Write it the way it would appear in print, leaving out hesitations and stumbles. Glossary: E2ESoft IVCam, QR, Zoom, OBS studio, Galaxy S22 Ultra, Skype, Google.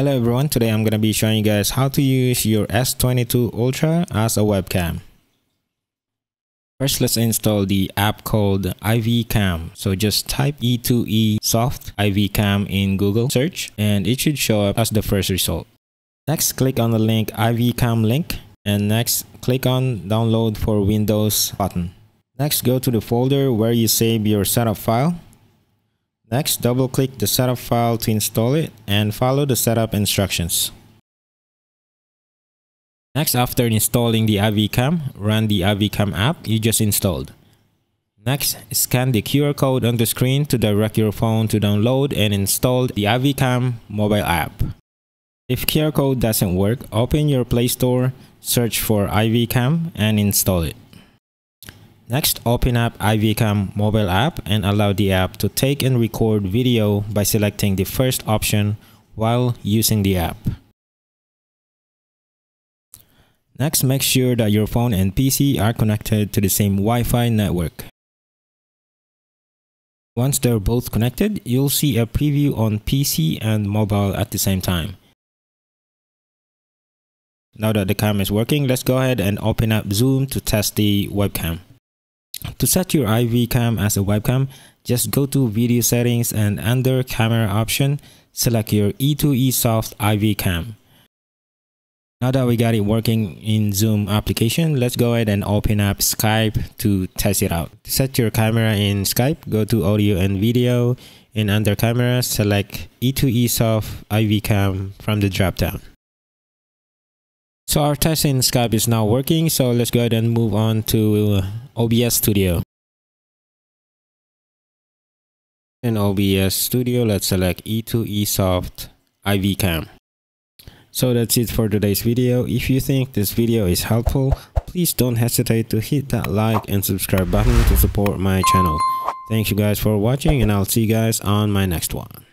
Hello everyone, today I'm going to be showing you guys how to use your S22 Ultra as a webcam. First, let's install the app called IVCam. So just type E2ESoft IVCam in Google search and it should show up as the first result. Next, click on the link IVCam link and next click on download for Windows button. Next, go to the folder where you save your setup file. Next, double click the setup file to install it and follow the setup instructions. Next, after installing the IVCam, run the IVCam app you just installed. Next, scan the QR code on the screen to direct your phone to download and install the IVCam mobile app. If QR code doesn't work, open your Play Store, search for IVCam and install it. Next, open up IVCam mobile app and allow the app to take and record video by selecting the first option while using the app. Next, make sure that your phone and PC are connected to the same Wi-Fi network. Once they're both connected, you'll see a preview on PC and mobile at the same time. Now that the camera is working, let's go ahead and open up Zoom to test the webcam. To set your IVCam as a webcam, just go to video settings and under camera option, select your E2ESoft IVCam. Now that we got it working in Zoom application, let's go ahead and open up Skype to test it out. To set your camera in Skype, go to audio and video and under camera, select E2ESoft IVCam from the dropdown. So our test in Skype is now working, so let's go ahead and move on to OBS Studio. In OBS Studio, let's select E2ESoft IVCam. So that's it for today's video. If you think this video is helpful, please don't hesitate to hit that like and subscribe button to support my channel. Thank you guys for watching and I'll see you guys on my next one.